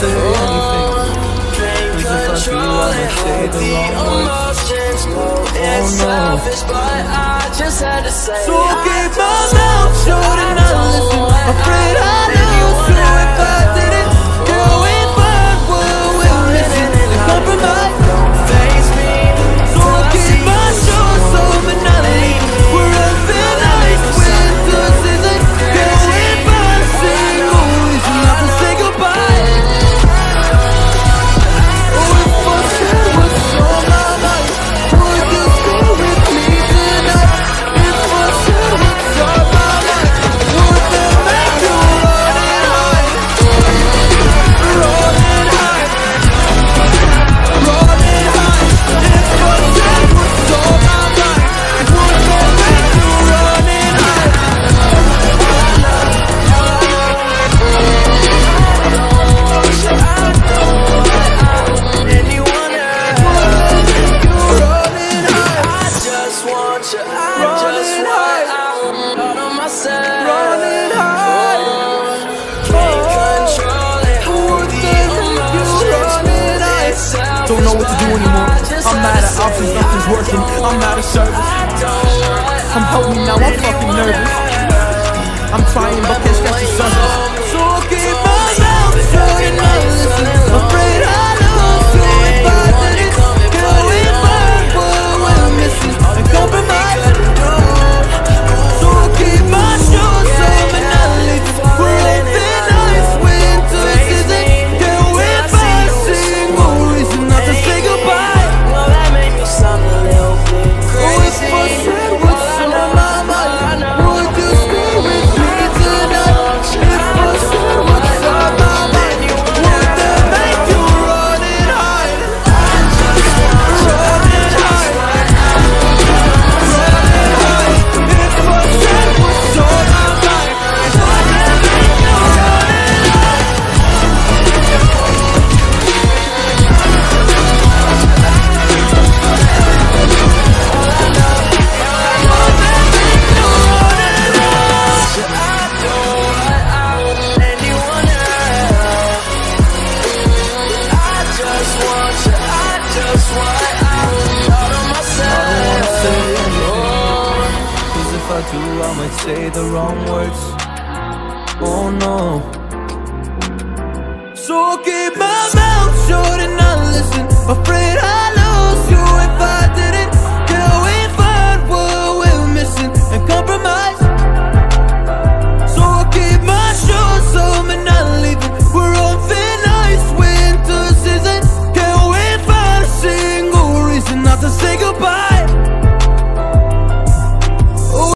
say anything. As if I feel I would say the wrong words. Oh no, I just had to say. So I gave my mouth short and I listened, afraid I knew. So if I didn't, girl, if I will listen and compromise. Don't face me. So I gave my short soul banality. We're up in life with the season. Girl, if I say no, it's enough to say goodbye. Oh, if I said what's on my life, would you stay with me tonight? If I said what's on my life, would that make you run and hide? Run and hide. Run and hide. If I said what's on my life, would that make you run and hide? I just want you, I just want you all on myself. Run and hide. Can't control it. What the heck you run and hide? Don't know what to do anymore. I'm out of options, nothing's working. I'm out of service. I'm holding now, I'm fucking nervous. I'm trying but can't scratch the surface. So I keep my mouth shut and I listen, afraid I lose. So if I didn't, girl, if I were missing and compromising. So I keep my shoes on and I listen, we're living this winter season. Girl, if I sing more reason not to say goodbye. Well, that made me sound a little bit Oh, if I said what's on my mind, would you stay with me tonight? If I said what's on my mind, would that make you run and hide? Run and hide. Run and hide. If I said what's on my mind, would that make you run and hide? I do what I want anyone else. I just want you, I just want I want all of myself. Cause if I do, I might say the wrong words. Oh no. So I keep my mouth shut and I listen, afraid I